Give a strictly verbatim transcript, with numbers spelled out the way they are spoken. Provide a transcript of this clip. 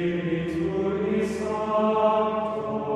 Sub